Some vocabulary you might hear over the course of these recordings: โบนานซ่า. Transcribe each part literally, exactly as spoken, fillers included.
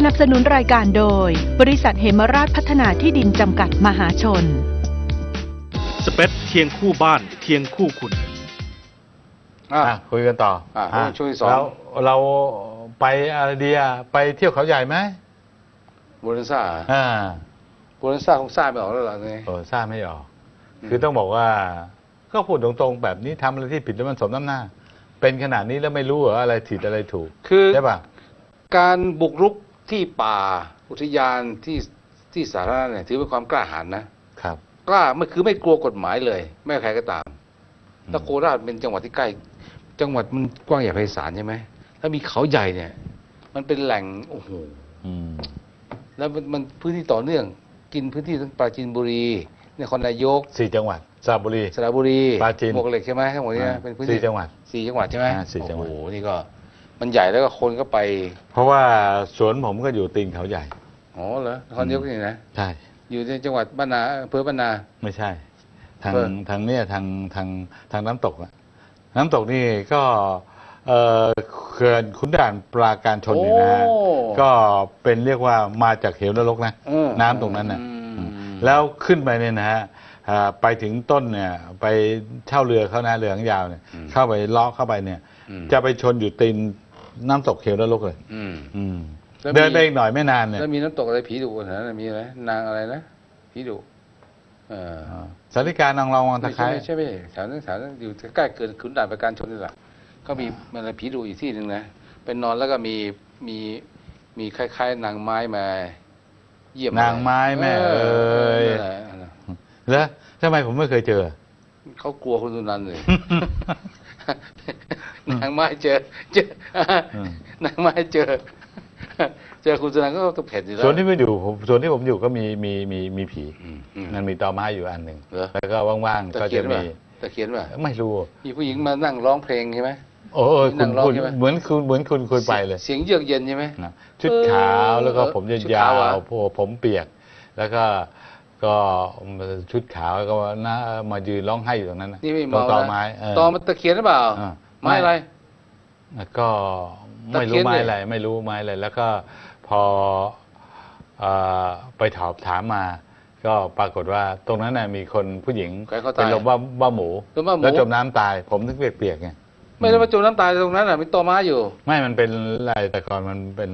สนับสนุนรายการโดยบริษัทเหมราชพัฒนาที่ดินจำกัดมหาชนสเปซเทียงคู่บ้านเทียงคู่คุณอ่ะคุยกันต่ออ่ะช่วยสอนแล้วเราไปอะไรดีอ่ะไปเที่ยวเขาใหญ่ไหมบูเรนซ่าอ่าบูเรนซ่าคงซ่าไม่ออกแล้วหรอเนี่ยโอ้ซ่าไม่ออกคือต้องบอกว่าก็พูดตรงๆแบบนี้ทำอะไรที่ผิดแล้วมันสมน้ำหน้าเป็นขนาดนี้แล้วไม่รู้เหรออะไรผิดอะไรถูกคือใช่ปะการบุกรุกที่ป่าอุทยานที่ที่สาธารณะเนี่ยถือเป็นความกล้าหาญนะครับกล้าไม่คือไม่กลัวกฎหมายเลยไม่ใครก็ตามแล้วโคราชเป็นจังหวัดที่ใกล้จังหวัดมันกว้างใหญ่ไพศาลใช่ไหมถ้ามีเขาใหญ่เนี่ยมันเป็นแหล่งโอ้โหแล้วมันมันพื้นที่ต่อเนื่องกินพื้นที่ทั้งปราจีนบุรีนครนายกสี่จังหวัดสระบุรีสระบุรีปราจีนหมวกเหล็กใช่ไหมทั้งหมดนี้เป็นพื้นที่สี่จังหวัดสี่จังหวัดใช่ไหมสี่จังหวัดโอ้โหนี่ก็มันใหญ่แล้วก็คนก็ไปเพราะว่าสวนผมก็อยู่ตีนเขาใหญ่อ๋อเหรอคอนยกนี่นะใช่อยู่ในจังหวัดบ้านนาอำเภอบ้านนาไม่ใช่ทางทางเนี่ยทางทางทางน้ำตกน้ำตกนี่ก็เอ่อเขื่อนขุนด่านปราการชนนี่นะก็เป็นเรียกว่ามาจากเหวนรกนะน้ำตรงนั้นนะแล้วขึ้นไปเนี่ยนะฮะไปถึงต้นเนี่ยไปเช่าเรือเขานะเรือหางยาวเนี่ยเข้าไปล้อเข้าไปเนี่ยจะไปชนอยู่ตีนน้ำตกเขียวแล้วลกเลยเดินไปอีกหน่อยไม่นานเนี่ยแล้วมีน้ำตกอะไรผีดุนะมีอะไรนางอะไรนะผีดุสาริกานางรองวังตะไคร้ใช่ไหมแถวนั้นแถวนั้นอยู่ใกล้เกินขุนด่านประการชนนี่แหละก็มีอะไรผีดุอีกที่หนึ่งนะเป็นนอนแล้วก็มีมีมีคล้ายๆนางไม้มาเยี่ยมนางไม้แม่เอ้ยแล้วทำไมผมไม่เคยเจอเขากลัวคุณสุนันท์เลยนางไม้เจอเจอนางไม้เจอเจอคุณสุนันท์ก็ต้องเผ็ดอยู่แล้วส่วนที่ไม่อยู่ผมส่วนที่ผมอยู่ก็มีมีมีมีผีมันมีตอไม้อยู่อันหนึ่งแล้วก็ว่างๆก็จะมีตะเคียนป่ะไม่รู้มีผู้หญิงมานั่งร้องเพลงใช่ไหมโอ้ยคุณคุณเหมือนคุณเหมือนคุณคุยไปเลยเสียงเยือกเย็นใช่ไหมชุดขาวแล้วก็ผมยาวๆผมเปียกแล้วก็ก็ชุดขาวก็มายืนร้องไห้อยู่ตรงนั้นนี่ไม่มองตอไม้ตอมันตะเคียนหรือเปล่าไม้อะไรก็ไม่รู้ไม้อะไรไม่รู้ไม้อะไรแล้วก็พอไปถอบถามมาก็ปรากฏว่าตรงนั้นน่ะมีคนผู้หญิงเป็นลมว่าบ้าหมูแล้วจมน้ำตายผมถึงเปียกๆไงไม่ได้ว่าจมน้ำตายตรงนั้นน่ะมีตอไม้อยู่ไม่มันเป็นอะไรแต่ก่อนมันเป็น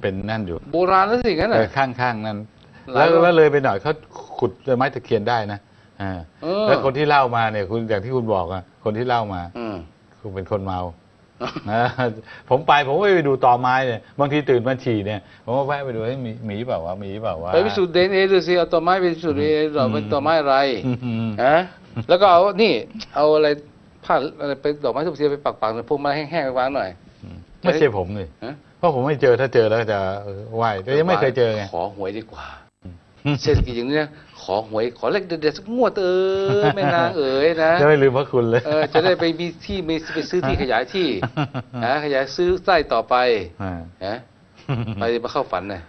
เป็นนั่นอยู่โบราณแล้วสิงั้นน่ะข้างๆนั้นแล้วเลยไปหน่อยเขาขุดไม้ตะเคียนได้นะอ่าแล้วคนที่เล่ามาเนี่ยคุณอย่างที่คุณบอกอ่ะคนที่เล่ามาอืคุณเป็นคนเมาผมไปผมไปดูตอไม้เนี่ยบางทีตื่นมาฉี่เนี่ยผมก็แวะไปดูให้มีมีเปล่าวะมีเปล่าวะไปพิสูจน์ดีเอ็นเอดูสิเอาตอไม้ไปพิสูจน์ดีเอ็นเอเราเป็นตอไม้อะไรฮะแล้วก็เอานี่เอาอะไรผ้าอะไรไปดอกไม้ทุกเสียไปปักปักพวกมาแห้งๆไปวางหน่อยไม่ใช่ผมเลยเพราะผมไม่เจอถ้าเจอแล้วจะไหวแต่ยังไม่เคยเจอไงขอหวยดีกว่าเศรษฐกิจอย่างนี้ขอหวยขอเลขเด็ดๆสักงวดเออแม่นางเอ๋ยนะจะไม่ลืมพระคุณเลยจะได้ไปมีที่ไปซื้อที่ขยายที่นะขยายซื้อไส้ต่อไปนะไปมาเข้าฝันนะ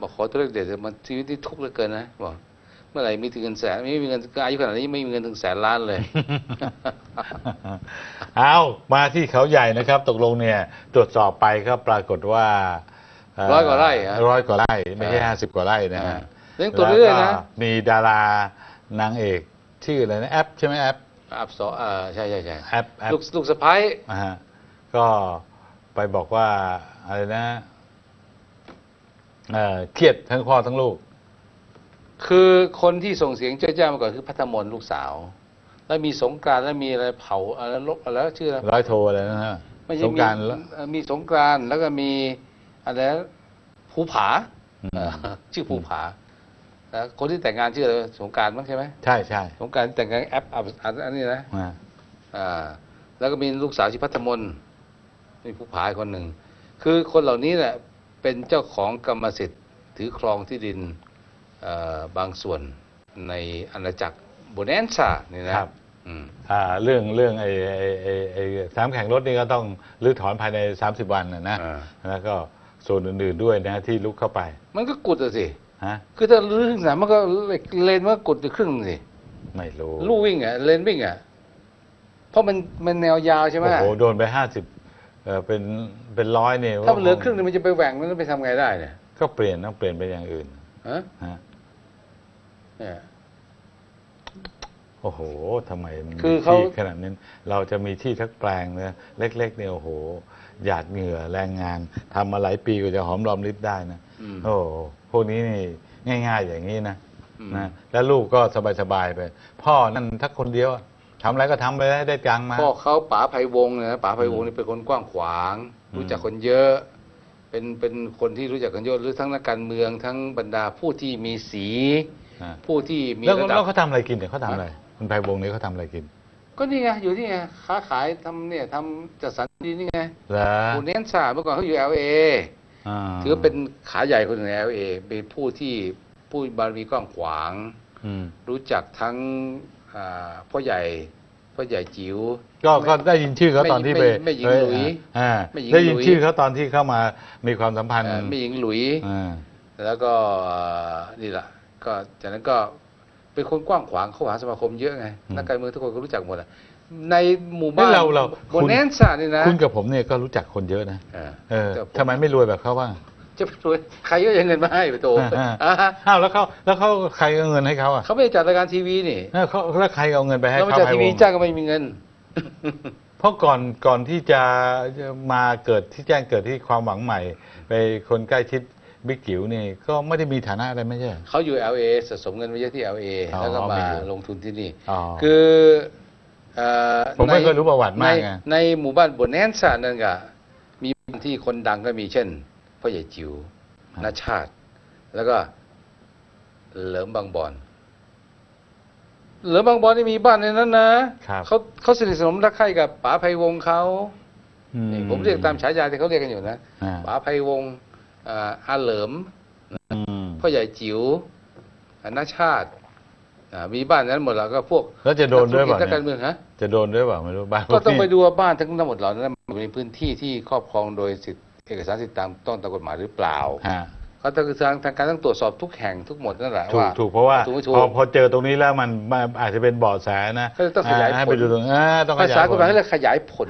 บอกขอตัวเลขเด็ดมันชีวิตที่ทุกข์เหลือเกินนะบอกเมื่อไหร่มีถึงเงินแสนไม่มีเงินอายุขนาดนี้ไม่มีเงินถึงแสนล้านเลยเอามาที่เขาใหญ่นะครับตกลงเนี่ยตรวจสอบไปก็ปรากฏว่าร้อยกว่าไร่ร้อยกว่าไร่ไม่ใช่ห้าสิบกว่าไร่นะฮะเรื่องตัวเรื่อยนะมีดารานางเอกชื่ออะไรนะแอปใช่ไหมแอปแอปสอใช่ใช่ใช่แอปลูกลูกสะพ้ายก็ไปบอกว่าอะไรนะเครียดทั้งพ่อทั้งลูกคือคนที่ส่งเสียงเจ้าเจ้ามาก่อนคือพัฒมนลูกสาวแล้วมีสงกรานต์แล้วมีอะไรเผาอะไรลบแล้วชื่ออะไรร้อยโทอะไรนะฮะสงกรานต์มีสงกรานต์แล้วก็มีอะไรภูผาชื่อภูผาคนที่แต่งงานชื่อสงการมั้งใช่ไหมใช่ใช่สงการแต่งงานแอปอันนี้นะแล้วก็มีลูกสาวชื่อพัฒมนมีผู้ผายคนหนึ่งคือคนเหล่านี้แหละเป็นเจ้าของกรรมสิทธิ์ถือครองที่ดินบางส่วนในอาณาจักรโบเนนซ่านี่นะครับเรื่องเรื่องไอ้สามแข่งรถนี่ก็ต้องรื้อถอนภายในสามสิบวันนะนะแล้วก็ส่วนอื่นๆด้วยนะที่ลุกเข้าไปมันก็กุดอะสิคือถ้าลื้อขึ้นสนามมันก็เลนมันก็กดครึ่งสิไม่รู้ลู่วิ่งอ่ะเลนวิ่งอ่ะเพราะมันมันแนวยาวใช่ไหมโอ้โหโดนไปห้าสิบ เป็นเป็นร้อยเนี่ยถ้าเหลือครึ่งนึงมันจะไปแหว่งมันจะไปทำไงได้เนี่ยก็เปลี่ยนต้องเปลี่ยนเป็นอย่างอื่นฮะเนี่ยโอ้โหทำไมมีที่ขนาดนั้นเราจะมีที่ทักแปลงเนี่ยเล็กๆเนี่ยโอ้โหหยาดเหงื่อแรงงานทำมาหลายปีก็จะหอมรอมริบได้นะโอ้พวกนี้นี่ง่ายๆอย่างนี้นะนะแล้วลูกก็สบายๆไปพ่อนั่นทักคนเดียวทำอะไรก็ทำไปได้จังมาพ่อเขาป๋าไพวงศ์นะป๋าไพวงศ์นี่เป็นคนกว้างขวางรู้จักคนเยอะเป็นเป็นคนที่รู้จักกันเยอะหรือทั้งนักการเมืองทั้งบรรดาผู้ที่มีสีผู้ที่มีแล้วเขาทำอะไรกินเนี่ยเขาทำอะไรคุณไพวงศ์นี่เขาทำอะไรกินก็นี่ไงอยู่นี่ไงค้าขายทำเนี่ยทำจัดสรรดีนี่ไงคุณเน้นสาเมื่อก่อนเขาอยู่ แอล เอ ถือเป็นขาใหญ่คนหนึ่งใน แอล เอ เป็นผู้ที่ผู้บารมีกว้างขวางรู้จักทั้งพ่อใหญ่พ่อใหญ่จิ๋วก็ก็ได้ยินชื่อเขาตอนที่ไปไม่หญิงหลุยได้ยินชื่อเขาตอนที่เข้ามามีความสัมพันธ์ไม่หญิงหลุยแล้วก็นี่แหละก็จากนั้นก็เป็นคนกว้างขวางเข้าหาสมาคมเยอะไงนักการเมืองทุกคนก็รู้จักหมดอะในหมู่บ้านบนแนนซ่านี่นะคุณกับผมเนี่ยก็รู้จักคนเยอะนะเออทำไมไม่รวยแบบเขาบ้างจะไปรวยใครก็ยังเงินมาให้ไปโตอ้าวแล้วเขาแล้วเขาใครเอาเงินให้เขาอ่ะเขาไม่จัดรายการทีวีนี่เขาแล้วใครเอาเงินไปให้เขาไปจัดทีวีจ้างก็ไม่มีเงินเพราะก่อนก่อนที่จะมาเกิดที่แจ้งเกิดที่ความหวังใหม่ไปคนใกล้ชิดบิ๊กจิ๋วนี่ก็ไม่ได้มีฐานะอะไรไม่ใช่เขาอยู่ แอล เอ สะสมเงินไว้เยอะที่ แอล เอ แล้วก็มาลงทุนที่นี่คือผมไม่เคยรู้ประวัติมากไงในหมู่บ้านบนแนนซ่านั่นก็มีที่คนดังก็มีเช่นพ่อใหญ่จิ๋วนาชาติแล้วก็เหลิมบางบอนเหลิมบางบอนนี่มีบ้านในนั้นนะเขาเขาสนิทสนมรักใคร่กับป๋าไพวงศ์เขาผมเรียกตามฉายาที่เขาเรียกกันอยู่นะป๋าไพวงศ์อาเหลิมพ่อใหญ่จิ๋วนาชาติมีบ้านนั้นหมดแล้วก็พวกแล้วจะโดนด้วยเปล่าเนี่ยจะโดนด้วยเปล่าไม่รู้บ้านก็ต้องไปดูว่าบ้านทั้งหมดเหล่านั้นอยู่ในพื้นที่ที่ครอบครองโดยสิทธิเอกสารสิทธิตามต้องตามกฎหมายหรือเปล่าเขาต้องทางการต้องตรวจสอบทุกแห่งทุกหมดนั่นแหละว่าถูกเพราะว่าพอเจอตรงนี้แล้วมันอาจจะเป็นเบาะแสนะต้องขยายผลภาษากฎหมายเขาขยายผล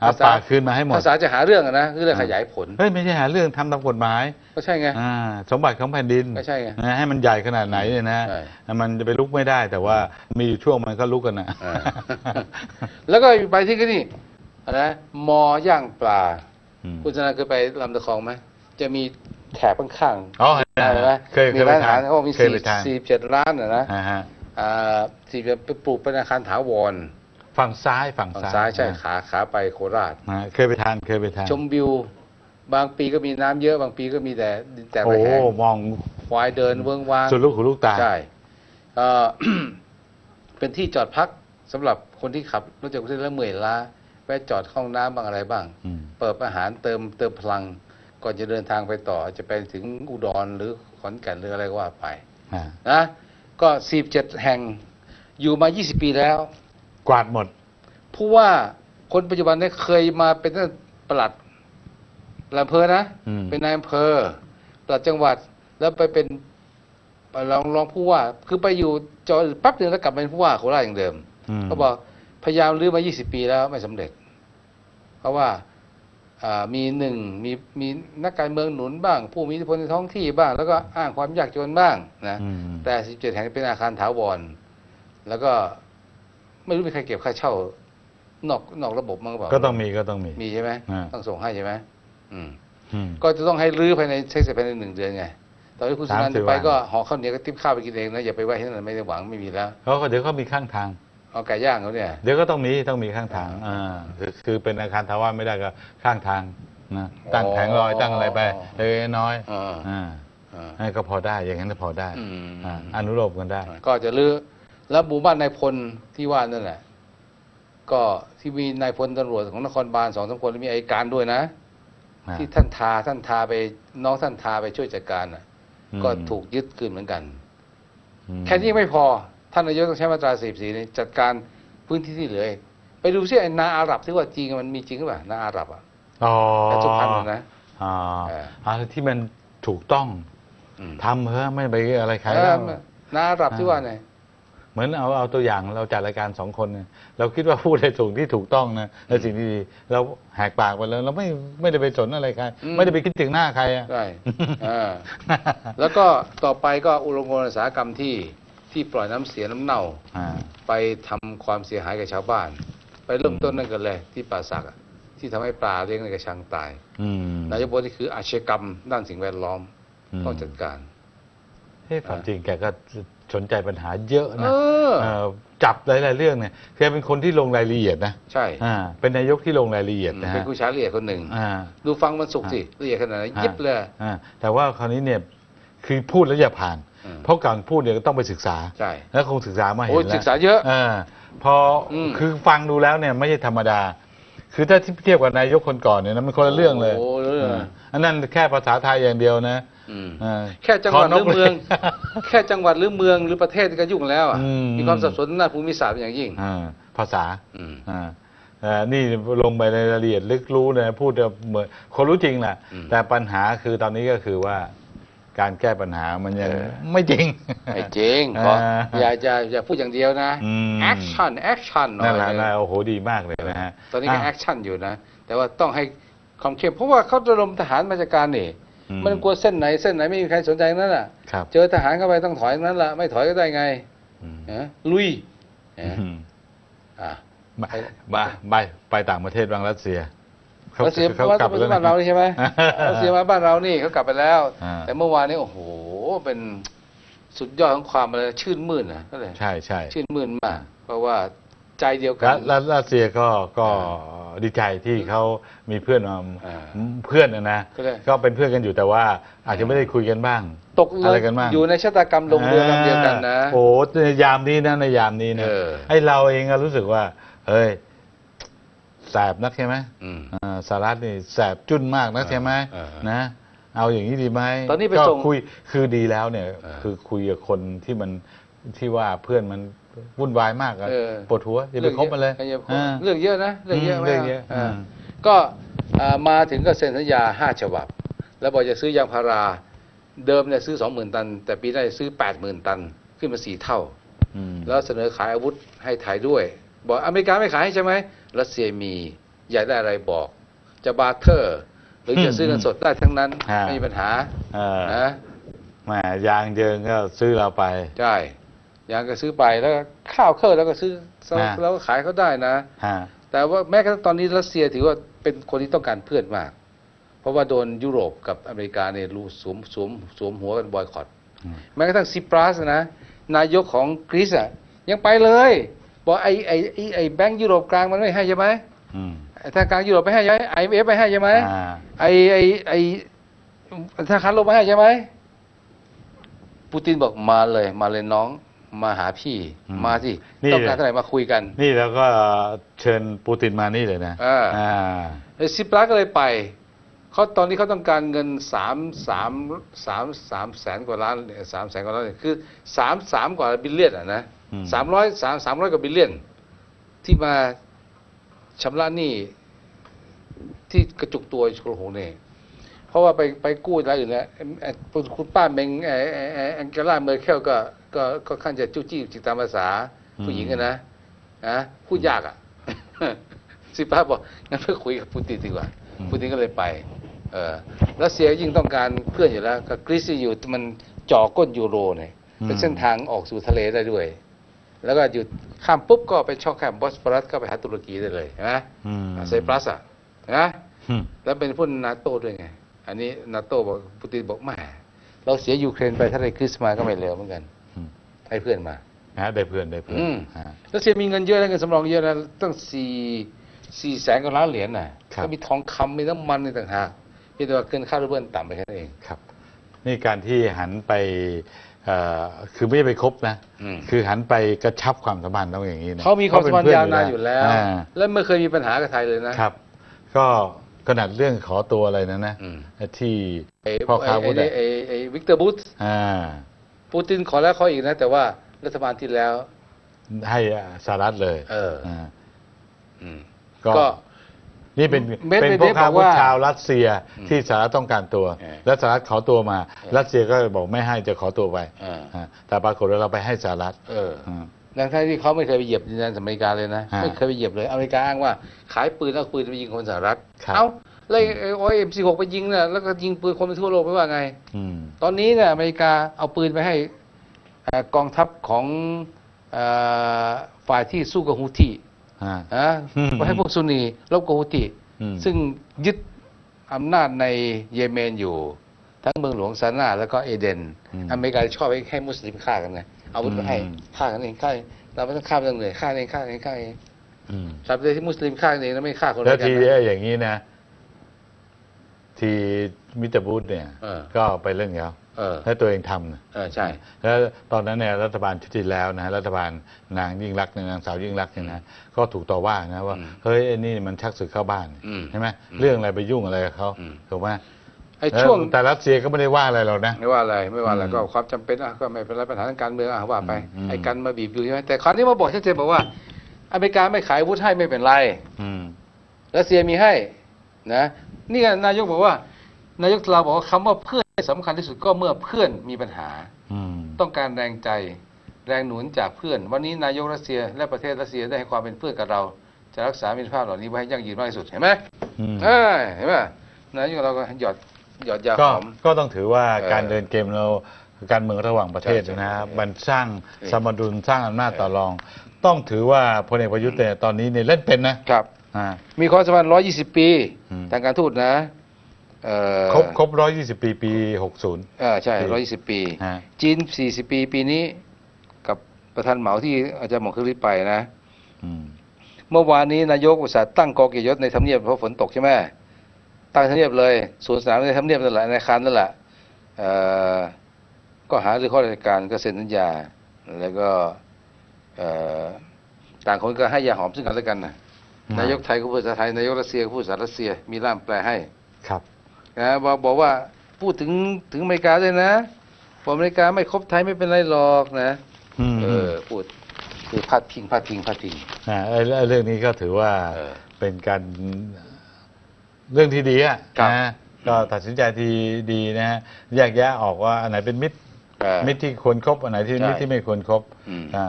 เอาปากคืนมาให้หมดภาษาจะหาเรื่องนะคือเรื่องขยายผลเฮ้ยไม่ใช่หาเรื่องทำตามกฎหมายก็ใช่ไงสมบัติของแผ่นดินก็ใช่ไงให้มันใหญ่ขนาดไหนเนี่ยนะมันจะไปลุกไม่ได้แต่ว่ามีอยู่ช่วงมันก็ลุกกันนะแล้วก็ไปที่นี่นะมอย่างปลาคุณชนะเคยไปลำตะคองไหมจะมีแถบข้างๆอ๋อเห็นไหมมีร้านอาหารเขาบอกมีสี่สิบเจ็ดร้านนะนะสี่จะปลูกเป็นอาคารถาวรฝั่งซ้ายฝั่งซ้ายใช่ขาขาไปโคราชเคยไปทานเคยไปทานชมวิวบางปีก็มีน้ำเยอะบางปีก็มีแต่ดินแต่ละแห่งมองควายเดินเวิ้งว่างสุดลูกหูลูกตาใช่เป็นที่จอดพักสำหรับคนที่ขับรถจักรยานยนต์แล้วเมื่อยล้าแวะจอดห้องน้ำบางอะไรบ้างเปิดอาหารเติมเติมพลังก่อนจะเดินทางไปต่อจะไปถึงอุดรหรือขอนแก่นหรืออะไรก็ว่าไปนะก็สี่สิบเจ็ดแห่งอยู่มายี่สิบปีแล้วกวาดหมดผู้ว่าคนปัจจุบันเนี่ยเคยมาเป็นปลัดอำเภอนะเป็นนายอำเภอปลัดจังหวัดแล้วไปเป็นรองรองผู้ว่าคือไปอยู่จอปั๊บเดียวแล้วกลับเป็นผู้ว่าโคราชอย่างเดิมเขาบอกพยายามรื้อมายี่สิบปีแล้วไม่สำเร็จเพราะว่ามีหนึ่งมีมีนักการเมืองหนุนบ้างผู้มีอิทธิพลในท้องที่บ้างแล้วก็อ้างความยากจนบ้างนะแต่สิบเจ็ดแห่งเป็นอาคารถาวรแล้วก็ไม่รู้มีใครเก็บค่าเช่านอกนอกระบบมั้งเปล่าก็ต้องมีก็ต้องมีมีใช่ไหมต้องส่งให้ใช่ไหมอืมก็จะต้องให้รื้อภายในใช้เสร็จภายในหนึ่งเดือนไงตอนที่คุณสุนันท์ไปก็ห่อข้าวเหนียวก็ติ๊บข้าวไปกินเองนะอย่าไปไว้ที่นั่นไม่ได้หวังไม่มีแล้วเขาเดี๋ยวเขามีข้างทางเอาไก่ย่างเขาเนี่ยเดี๋ยวก็ต้องมีต้องมีข้างทางอ่าคือเป็นอาคารถาวรไม่ได้ก็ข้างทางนะตั้งแผงลอยตั้งอะไรไปเล็กน้อยอ่าอ่าก็พอได้อย่างนั้นก็พอได้อ่าอนุโลมกันได้ก็จะรื้อแล้วหมู่บ้านนายพลที่ว่านั่นแหละก็ที่มีนายพลตำรวจของนครบาลสองสามคนมีอัยการด้วยนะที่ท่านทาท่านทาไปน้องท่านทาไปช่วยจัดการอ่ะก็ถูกยึดคืนเหมือนกันแค่นี้ไม่พอท่านนายกต้องใช้มาตราสี่สิบสี่ในจัดการพื้นที่ที่เหลือไปดูซิไอ้นาอาหรับที่ว่าจริงมันมีจริงหรือเปล่านาอาหรับอ่ะแต่สุพรรณนะอ๋อที่มันถูกต้องทำเพื่อไม่ไปอะไรใครนาอาหรับที่ว่าไง เหมือนเอาเอาตัวอย่างเราจัดรายการสองคนเนี่ยเราคิดว่าพูดในสิ่งที่ถูกต้องนะในสิ่งที่ดีเราแหกปากไปแล้วเราไม่ไม่ได้ไปสนอะไรใครไม่ได้ไปคิดถึงหน้าใครอ่ะใช่แล้วก็ต่อไปก็อุโรงงานอุตสาหกรรมที่ที่ปล่อยน้ำเสียน้ำเน่าไปทำความเสียหายกับชาวบ้านไปเริ่มต้นนั่นกันเลยที่ป่าสักที่ทำให้ปลาเลี้ยงในกระชังตายนายกบอกนี่คืออาชญากรรมด้านสิ่งแวดล้อมต้องจัดการให้ความจริงแกก็สนใจปัญหาเยอะนะจับหลายๆเรื่องเนี่ยแกเป็นคนที่ลงรายละเอียดนะใช่เป็นนายกที่ลงรายละเอียดนะเป็นผู้ชาละเอียดคนหนึ่งดูฟังมันสุกสิละเอียดขนาดไหนยิบเลยแต่ว่าคราวนี้เนี่ยคือพูดแล้วอย่าผ่านเพราะการพูดเนี่ยก็ต้องไปศึกษาใช่แล้วคงศึกษามาเห็นแล้วศึกษาเยอะพอคือฟังดูแล้วเนี่ยไม่ใช่ธรรมดาคือถ้าเทียบกับนายกคนก่อนเนี่ยมันคนละเรื่องเลยอันนั้นแค่ภาษาไทยอย่างเดียวนะแค่จังหวัดหรือเมืองแค่จังหวัดหรือเมืองหรือประเทศก็ยุ่งแล้วมีความสับสนหน้าภูมิศาสตร์เป็นอย่างยิ่งภาษานี่ลงไปในรายละเอียดลึกรู้นะพูดเหมือนคนรู้จริงแหละแต่ปัญหาคือตอนนี้ก็คือว่าการแก้ปัญหามันยังไม่จริงไม่จริงอย่าจะอย่าพูดอย่างเดียวนะแอคชั่นแอคชั่นนั่นแหละโอ้โหดีมากเลยนะฮะตอนนี้ก็แอคชั่นอยู่นะแต่ว่าต้องให้ความเข้มเพราะว่าเขาระดมทหารมาจากการนี่มันกลัวเส้นไหนเส้นไหนไม่มีใครสนใจนั่นแหละเจอทหารเข้าไปต้องถอยนั่นแหละไม่ถอยก็ได้ไงลุยมาไปไปต่างประเทศบางรัสเซียรัสเซียเขากลับมาบ้านเราใช่ไหมรัสเซียมาบ้านเรานี่เขากลับไปแล้วแต่เมื่อวานนี้โอ้โหเป็นสุดยอดของความอะไรชื่นมื่นนะก็เลยใช่ใช่ชื่นมื่นมากเพราะว่าใจเดียวกันรัสเซียก็ก็ดีใจที่เขามีเพื่อนเพื่อนนะก็เป็นเพื่อนกันอยู่แต่ว่าอาจจะไม่ได้คุยกันบ้างตกอะไรกันบ้างอยู่ในชะตากรรมลงเรือลำเดียวกันนะโอ้ในยามนี้นะในยามนี้นะไอเราเองก็รู้สึกว่าเฮ้ยแสบนักใช่ไหมสหรัฐนี่แสบจุ้นมากนักใช่ไหมนะเอาอย่างนี้ดีไหมตอนนี้ไปส่งคุยคือดีแล้วเนี่ยคือคุยกับคนที่มันที่ว่าเพื่อนมันวุ่นวายมากอะปวดหัวอย่าไปคบมันเลยเรื่องเยอะนะเรื่องเยอะมากก็มาถึงก็เซ็นสัญญาห้าฉบับแล้วบอกจะซื้อยางพาราเดิมเนี่ยซื้อสองหมื่นตันแต่ปีได้ซื้อแปดหมื่นตันขึ้นมาสี่เท่าแล้วเสนอขายอาวุธให้ไทยด้วยบอกอเมริกาไม่ขายใช่ไหมรัสเซียมีอยากได้อะไรบอกจะบาร์เทอร์หรือจะซื้อเงินสดได้ทั้งนั้นไม่มีปัญหานะแหมยางเยิงก็ซื้อเราไปใช่ยางก็ซื้อไปแล้วข้าวเครื่องแล้วก็ซื้อแล้วก็ขายเขาได้นะแต่ว่าแม้กระทั่งตอนนี้รัสเซียถือว่าเป็นคนที่ต้องการเพื่อนมากเพราะว่าโดนยุโรปกับอเมริกาเนี่ยรู้สวมสวมสวมหัวกันบอยคอตแม้กระทั่งซิปรัสนะนายกของกรีซอ่ะยังไปเลยบอกไอไอไอแบงก์ยุโรปกลางมันไม่ให้ใช่ไหมธนาคารยุโรปไม่ให้ใช่ไหมไอเอฟไม่ให้ใช่ไหมไอไอไอธนาคารโลกไม่ให้ใช่ไหมปูตินบอกมาเลยมาเลยน้องมาหาพี่มาสิต้องการเท่าไหร่มาคุยกันนี่แล้วก็เชิญปูตินมานี่เลยนะซิปรัสก็เลยไปเขาตอนนี้เขาต้องการเงินสามสามสามสามแสนกว่าล้านสามแสนกว่าล้านคือสามสามกว่าบิลเลียนอ่ะนะสามร้อยสามสามร้อยกว่าบิลเลียนที่มาชำระหนี้ที่กระจุกตัวโอ้โหเนี่ยเพราะว่าไปไปกู้อะไรอื่นแล้วคุณป้าเมงแองเกลาเมอร์เคิลก็ก็ก็ขั้นจะจู้จี้จิตตามภาษาผู้หญิงนะนะพูดยากอ่ะสิป้าบอกงั้นไปคุยกับปูตินดีกว่าปูตินก็เลยไปเออรัสเซียยิ่งต้องการเพื่อนอยู่แล้วกับกรีซอยู่มันจ่อก้นยูโรเนี่ยเป็นเส้นทางออกสู่ทะเลได้ด้วยแล้วก็หยุดข้ามปุ๊บก็ไปช่องแคมบอสฟอรัสก็ไปหาตุรกีได้เลยนะไซปรัสอ่ะนะแล้วเป็นพวกนาโต้ด้วยไงอันนี้นาโต้บอกปูตินบอกแหมเราเสียยูเครนไปถ้าได้คริสต์มาก็ไม่เหลือเหมือนกันให้เพื่อนมาได้เพื่อนได้เพื่อนแล้วเสียมีเงินเยอะแล้วเงินสำรองเยอะแล้วตั้งสี่สี่แสนกว่าล้านเหรียญน่ะก็มีทองคำมีน้ำมันในต่างหากมีแต่ว่าเกินค่ารูเบิลต่ำไปแค่นั้นเองครับนี่การที่หันไปคือไม่ได้ไปคบนะคือหันไปกระชับความสัมพันธ์ต้องอย่างนี้นะเขามีความสัมพันธ์ยาวนานอยู่แล้วและไม่เคยมีปัญหากับไทยเลยนะครับก็ขนาดเรื่องขอตัวอะไรนะนะที่พ่อค้าวุฒิไอ้ไอ้วิกเตอร์บูธปูตินขอแล้วขออีกนะแต่ว่ารัฐบาลที่แล้วให้สหรัฐเลยเออก็นี่เป็นเป็นพวกข่าวว่าชาวรัสเซียที่สหรัฐต้องการตัวและสหรัฐขอตัวมารัสเซียก็บอกไม่ให้จะขอตัวไปแต่ปรากฏว่าเราไปให้สหรัฐ ทั้งที่เขาไม่เคยไปเหยียบดินแดนอเมริกาเลยนะไม่เคยไปเหยียบเลยอเมริกาอ้างว่าขายปืนเอาปืนไปยิงคนสหรัฐเอ้าเลยโอ้ยเอ็มสี่หกไปยิงเนี่ยแล้วก็ยิงปืนคนไปทั่วโลกไม่ว่าไงตอนนี้เนี่ยอเมริกาเอาปืนไปให้กองทัพของฝ่ายที่สู้กับฮูติอ่าไปให้พวกซุนีลบกับฮูติซึ่งยึดอำนาจในเยเมนอยู่ทั้งเมืองหลวงซานาแล้วก็เอเดนอเมริกาชอบให้มุสลิมฆ่ากันไงเอาวุธมาให้ฆ่ากันเองฆ่าเราไม่ต้องฆ่าเรื่องเลยฆ่าเองฆ่าเองฆ่าเองครับเลยที่มุสลิมฆ่าเองแล้วไม่ฆ่าคนแล้วทีเนี้ยอย่างนี้นะทีมิสเตอร์บูธเนี่ยก็ไปเรื่องเขาถ้าตัวเองทำนะใช่แล้วตอนนั้นเนี่ยรัฐบาลชุดที่แล้วนะรัฐบาลนางยิ่งรักนางสาวยิ่งรักเนี่ยนะก็ถูกต่อว่านะว่าเฮ้ยไอ้นี่มันชักศึกเข้าบ้านใช่ไหมเรื่องอะไรไปยุ่งอะไรกับเขาถูกไหมไอ้ช่วงแต่รัสเซียก็ไม่ได้ว่าอะไรเรานะไม่ว่าอะไรไม่ว่าอะไรก็ความจำเป็นก็ไม่เป็นไรปัญหาทางการเมืองอ่ะว่าไปไอ้กันมาบีบอยู่ใช่ไหมแต่คราวนี้มาบอกชัดเจนบอกว่าอเมริกาไม่ขายอาวุธให้ไม่เป็นไรรัสเซียมีให้นะนี่นายกบอกว่านายกเราบอกว่าคำว่าเพื่อนสำคัญที่สุดก็เมื่อเพื่อนมีปัญหาต้องการแรงใจแรงหนุนจากเพื่อนวันนี้นายกรัสเซียและประเทศรัสเซียได้ให้ความเป็นเพื่อนกับเราจะรักษามิตรภาพเหล่านี้ไว้ให้ยั่งยืนมากที่สุดเห็นไหมเห็นไหมนายกเราก็หยอดหยอดยาหอมก็ต้องถือว่าการเดินเกมเราการเมืองระหว่างประเทศนะครับมันสร้างสมดุลสร้างอำนาจต่อรองต้องถือว่าพลเอกประยุทธ์เนี่ยตอนนี้เนี่ยเล่นเป็นนะครับมีความสัมพันธ์ร้อยยี่สิบปีทางการทูตนะครบครบร้อยยี่สิบปีปีหกศูนย์ใช่ร้อยยี่สิบปีจีนสี่สิบปีปีนี้กับประธานเหมาที่อาจารย์หมอคลิปไปนะเมื่อวานนี้นายกอุตสาห์ตั้งกองเกียรติยศในทำเนียบเพราะฝนตกใช่ไหมตั้งทำเนียบเลยศูนย์สนามในทำเนียบนั่นแหละในอาคารนั่นแหละก็หาหรือข้อราชการก็เซ็นสัญญาแล้วก็ต่างคนก็ให้ยาหอมซึ่งกันและกันนะนายกไทยก็พูดภาษาไทยนายกรัสเซียก็พูดภาษารัสเซียมีร่ามแปลให้ครับนะบอกว่าพูดถึงถึงอเมริกาด้วยนะอเมริกาไม่คบไทยไม่เป็นไรหรอกนะเออพูดคือพาดพิงพาดพิงพาดพิงอ่าเรื่องนี้ก็ถือว่าเป็นการเรื่องที่ดีอ่ะนะก็ตัดสินใจที่ดีนะฮะแยกแยะออกว่าอันไหนเป็นมิตรมิตรที่ควรคบอันไหนที่มิตรที่ไม่ควรคบอ่า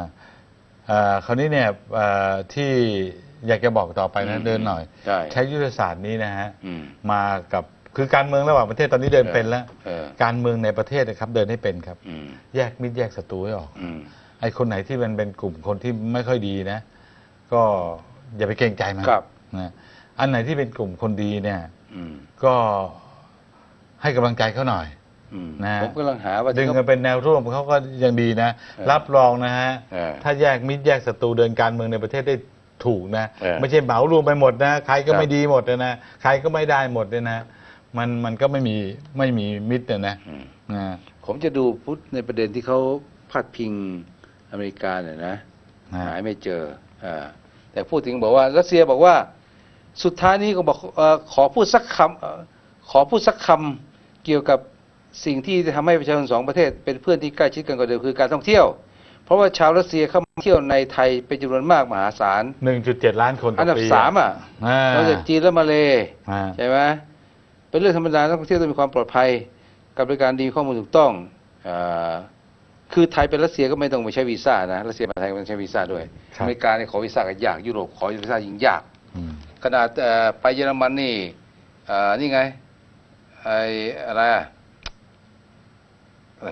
อ่าคราวนี้เนี่ยที่อยากจะบอกต่อไปนะเดินหน่อยใช้ยุทธศาสตร์นี้นะฮะมากับคือการเมืองระหว่างประเทศตอนนี้เดินเป็นแล้วการเมืองในประเทศนะครับเดินให้เป็นครับแยกมิตรแยกศัตรูให้ออกไอ้คนไหนที่มันเป็นกลุ่มคนที่ไม่ค่อยดีนะก็อย่าไปเกรงใจมันนะอันไหนที่เป็นกลุ่มคนดีเนี่ยก็ให้กำลังใจเขาหน่อยนะผมกำลังหาว่าดึงกันเป็นแนวร่วมเขาก็ยังดีนะรับรองนะฮะถ้าแยกมิตรแยกศัตรูเดินการเมืองในประเทศได้ถูกนะไม่ใช่เหมารวมไปหมดนะใครก็ไม่ดีหมดเลยนะใครก็ไม่ได้หมดเลยนะมันมันก็ไม่มีไม่มีมิตรนะนะผมจะดูพุทธในประเด็นที่เขาพาดพิงอเมริกาเนี่ยนะหายไม่เจออ่าแต่พูดถึงบอกว่ารัสเซียบอกว่าสุดท้ายนี้ก็บอกขอพูดสักคำขอพูดสักคำเกี่ยวกับสิ่งที่จะทำให้ประชาชนสองประเทศเป็นเพื่อนที่ใกล้ชิดกันกว่าเดิมคือการท่องเที่ยวเพราะว่าชาวรัสเซียเข้ามาเที่ยวในไทยเป็นจำนวนมากมหาศาล หนึ่งจุดเจ็ด ล้านคนต่อปีอันดับสามอ่ะนอกจากจีนและมาเลใช่ไหมเป็นเรื่องธรรมดานักท่องเที่ยวต้องมีความปลอดภัยกับบริการดีข้อมูลถูกต้องคือไทยเป็นรัสเซียก็ไม่ต้องไปใช้วีซ่านะรัสเซียมาไทยก็ไม่ใช้วีซ่าด้วยอเมริกาเนี่ยขอวีซ่ากันยากยุโรปขอวีซ่ายิ่งยากขนาดไปเยอรมันนี่นี่ไงไอ้อะไรอ่ะ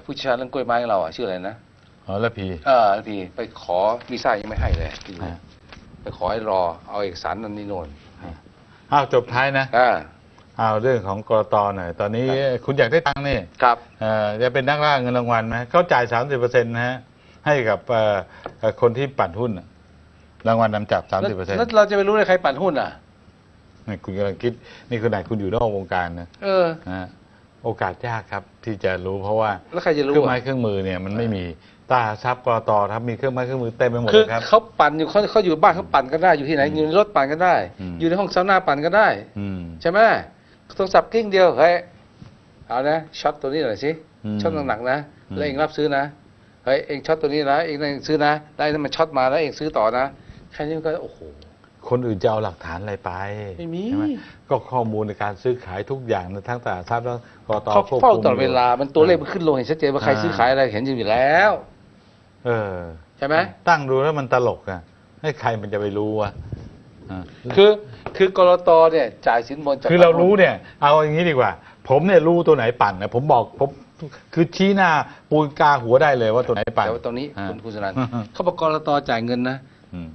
ผู้ชายเรื่องกล้วยไม้ของเราอ่ะชื่ออะไรนะอ๋อละพีเออละพีไปขอวีซ่ายังไม่ให้เลยไปขอให้รอเอาเอกสารนั่นนี่โน่นอ้าวจบท้ายนะเอาเรื่องของกรตหน่อยตอนนี้คุณอยากได้ตังค์นี่ครับจะเป็นนักล่าเงินรางวัลไหมเขาจ่าย สามสิบเปอร์เซ็นต์ นะฮะให้กับคนที่ปั่นหุ้นรางวัลนำจับ สามสิบเปอร์เซ็นต์ แล้วเราจะไปรู้เลยใครปั่นหุ้นอ่ะคุณกำลังคิดนี่คือไหนคุณอยู่นอกวงการนะเออโอกาสยากครับที่จะรู้เพราะว่าแล้วใครจะรู้เครื่องไม้เครื่องมือเนี่ยมันไม่มีตาทรัพย์กรตครับมีเครื่องไม้เครื่องมือเต็มไปหมดครับเขาปั่นอยู่เขาเขาอยู่บ้านเขาปั่นกันได้อยู่ที่ไหนอยู่ในรถปั่นกันได้อยู่ในห้องซาวน่าปั่นกันได้ใช่ไหมโทรศัพท์กิ้งเดียวเฮ้ยเอานะช็อตตัวนี้หน่อยสิช็อตหนักๆนะแล้วเองรับซื้อนะเฮ้ยเองช็อตตัวนี้นะเองซื้อนะได้ถ้ามันช็อตมาแล้วเองซื้อต่อนะแค่นี้ก็โอ้โหคนอื่นจะเอาหลักฐานอะไรไปไม่มีก็ข้อมูลในการซื้อขายทุกอย่างทั้งตลาดทรัพย์แล้วกต.ควบคุมเฝ้าตลอดเวลามันตัวเลขมันขึ้นลงเห็นชัดเจนว่าใครซื้อขายอะไรเห็นอยู่แล้วเออ ใช่ไหมตั้งดูแล้วมันตลกนะให้ใครมันจะไปรู้วะคือคือกลตเนี่ยจ่ายสินบนจากคือเรารู้เนี่ยเอาอย่างนี้ดีกว่าผมเนี่ยรู้ตัวไหนปั่นนะผมบอกผมคือชี้หน้าปูนกาหัวได้เลยว่าตัวไหนปั่นแต่ว่าตอนนี้คุณคุณสนั่นเขาบอกกลตจ่ายเงินนะ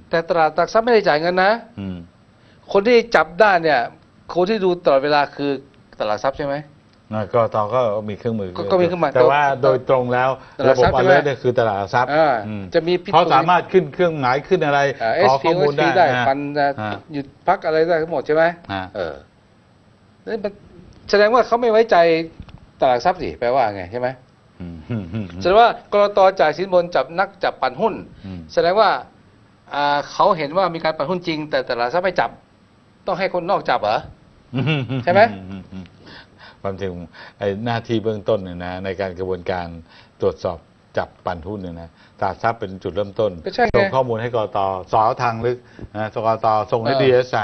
แต่ตลาดหลักทรัพย์ไม่ได้จ่ายเงินนะคนที่จับได้เนี่ยคนที่ดูตลอดเวลาคือตลาดทรัพย์ใช่ไหมกลตก็มีเครื่องมือก็มีเครื่องมือแต่ว่าโดยตรงแล้วระบบอันแรกเนี่ยคือตลาดทรัพย์จะมีเขาสามารถขึ้นเครื่องหมายขึ้นอะไรขอข้อมูลได้ฟันหยุดพักอะไรได้ทั้งหมดใช่ไหมเออนี่แสดงว่าเขาไม่ไว้ใจตลาดทรัพย์สิแปลว่าไงใช่ไหมแสดงว่ากลตจ่ายสินบนจับนักจับปั่นหุ้นแสดงว่าเขาเห็นว่ามีการปั่นหุ้นจริงแต่ตลาดทรัพย์ไม่จับต้องให้คนนอกจับเหรอใช่ไหมความจริงไอ้หน้าที่เบื้องต้นเนี่ยนะในการกระบวนการตรวจสอบจับปั่นหุ้นเนี่ยนะตลาดทรัพย์เป็นจุดเริ่มต้นส่งข้อมูลให้กลตสอทางลึกนะกลตส่งให้ดีเอสไอ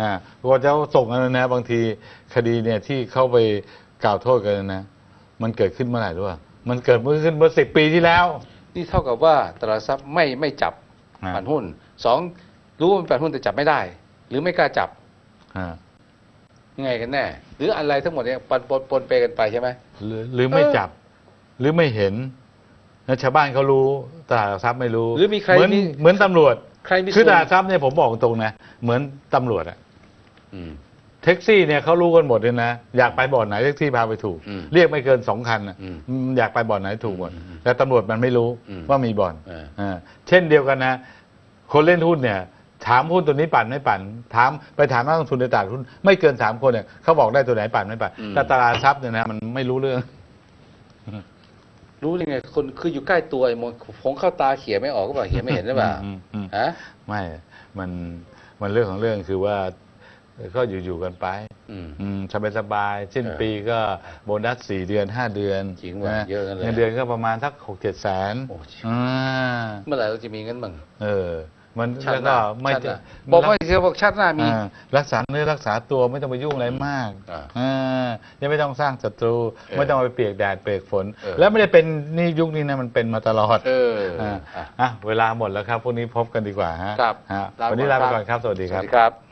อ่ากลตส่งกันนะบางทีคดีเนี่ยที่เข้าไปกล่าวโทษกันนะมันเกิดขึ้นเมื่อไหร่ด้วยมันเกิดเมื่อขึ้นเมื่อสิบปีที่แล้วนี่เท่ากับว่าตลาดทรัพย์ไม่ไม่จับปั่นหุ้นสองรู้ว่าปั่นหุ้นแต่จับไม่ได้หรือไม่กล้าจับยังไงกันแน่หรืออะไรทั้งหมดเนี่ยปนปนปนไปกันไปใช่ไหมหรือหรือไม่จับหรือไม่เห็นนะชาวบ้านเขารู้ตลาดทรัพย์ไม่รู้หรือมีใครเหมือนเหมือนตำรวจคือตลาดทรัพย์เนี่ยผมบอกตรงนะเหมือนตำรวจอะแท็กซี่เนี่ยเขารู้กันหมดเลยนะอยากไปบ่อนไหนแท็กซี่พาไปถูกเรียกไม่เกินสองคันนะอยากไปบ่อนไหนถูกหมดแต่ตำรวจมันไม่รู้ว่ามีบ่อนเช่นเดียวกันนะคนเล่นหุ้นเนี่ยถามหุ้นตัวนี้ปั่นไม่ปั่นถามไปถามนักลงทุนในตลาดหุ้นไม่เกินสามคนเนี่ยเขาบอกได้ตัวไหนปั่นไม่ปั่นแต่ตลาดทรัพย์เนี่ยนะมันไม่รู้เรื่องรู้ยังไงคนคืออยู่ใกล้ตัวไอ้มนผงเข้าตาเขี่ยไม่ออกก็แบบเขี่ยไม่เห็นหรือเปล่าฮะไม่มันมันเรื่องของเรื่องคือว่าก็อยู่ๆกันไปสบายสบายสิ้นปีก็โบนัสสี่เดือนห้าเดือนจริงว่าเยอะกันเลยเงินเดือนก็ประมาณสักหกเจ็ดแสนเมื่อไหร่เราจะมีเงินบ้างเออมันแล้วก็ไม่บอกว่าเชียวบอกชาติหน้ามีรักษาเนื้อรักษาตัวไม่ต้องไปยุ่งอะไรมากยังไม่ต้องสร้างศัตรูไม่ต้องไปเปียกแดดเปียกฝนแล้วไม่ได้เป็นนี่ยุคนี้นะมันเป็นมาตลอดเวลาหมดแล้วครับพวกนี้พบกันดีกว่าฮะวันนี้ลาไปก่อนครับสวัสดีครับ